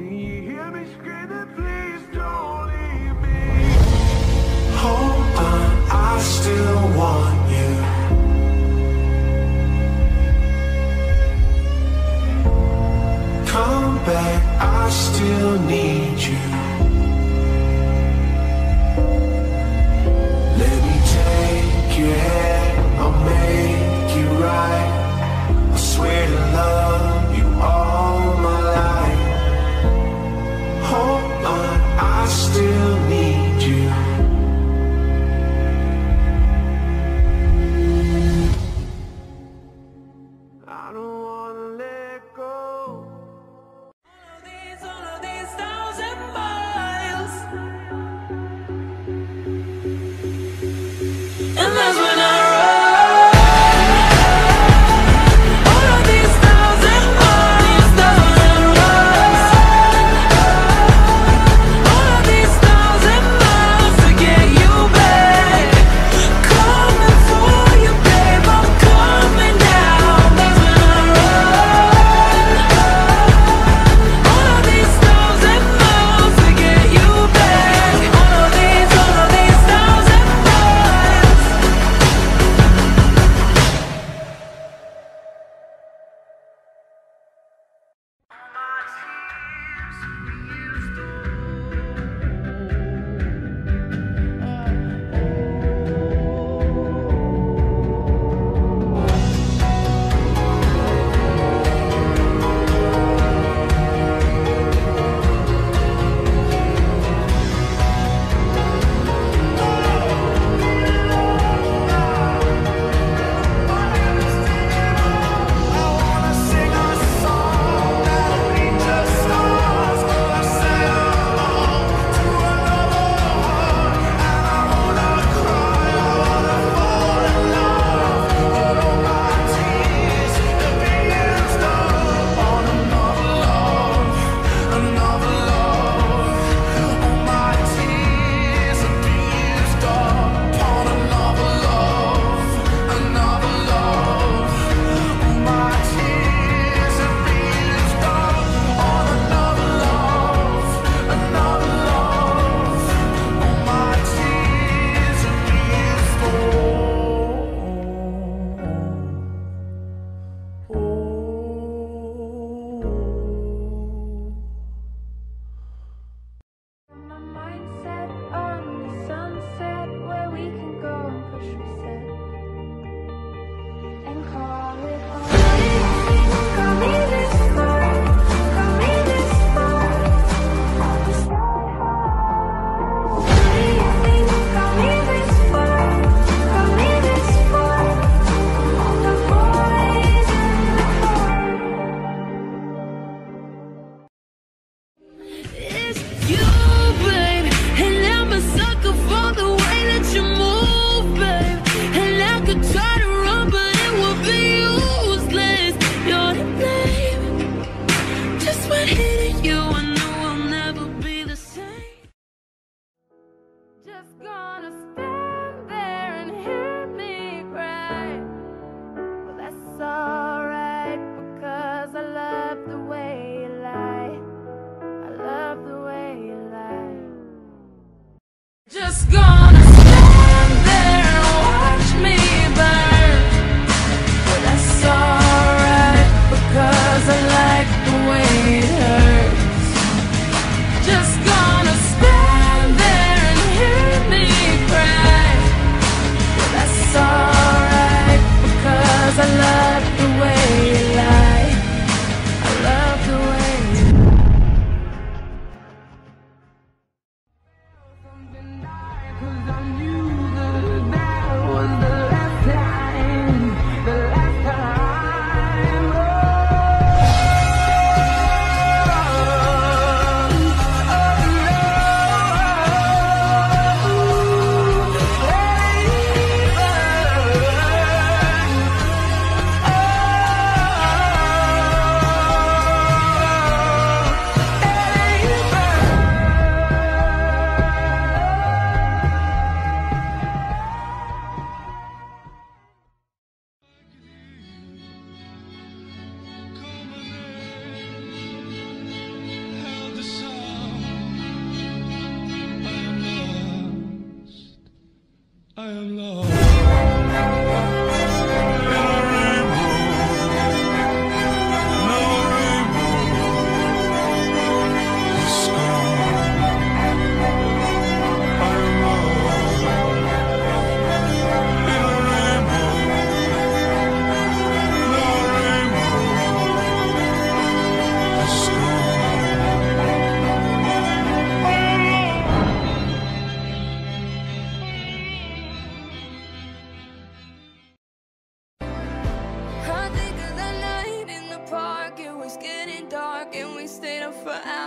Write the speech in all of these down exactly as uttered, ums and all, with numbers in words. Can you hear me screaming? Please don't leave me. Hold on, I still want you. Come back, I still need you. Let me take your hand, I'll make you right. I swear to love you all my life. Hold on, I still need you. I don't wanna let go. All of these, all of these thousand miles. And that's when I I am lost. How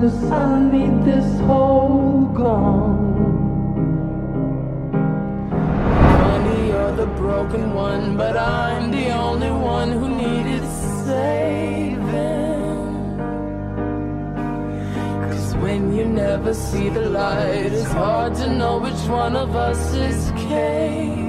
'cause I need this hole gone. Honey, you're the broken one, but I'm the only one who needed saving. 'Cause when you never see the light, it's hard to know which one of us is caving.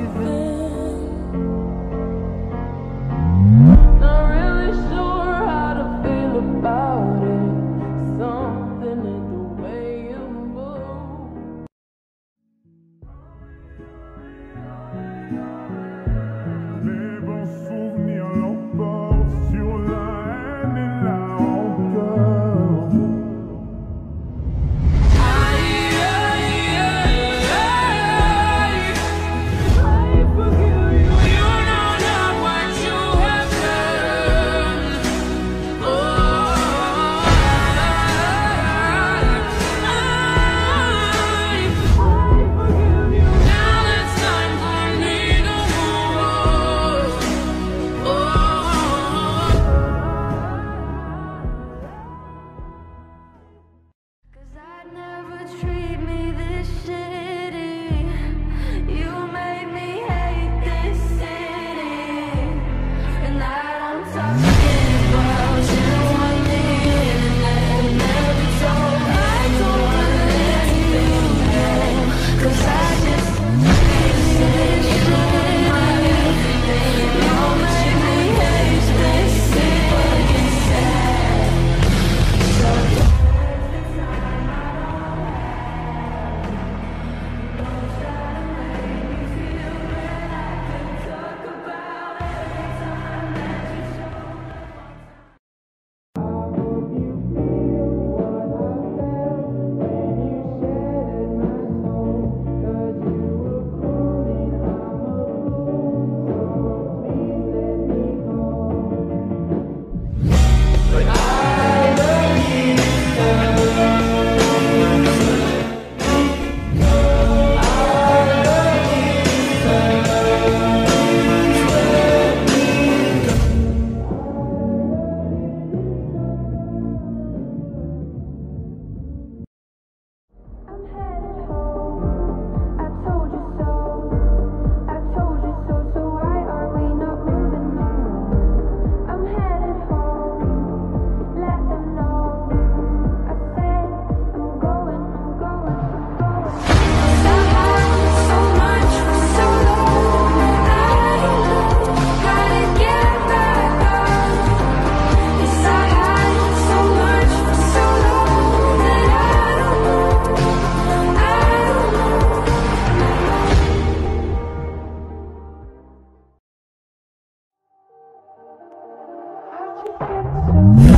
Thank you.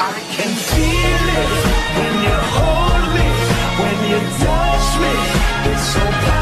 I can feel it when you hold me, when you touch me. It's so powerful.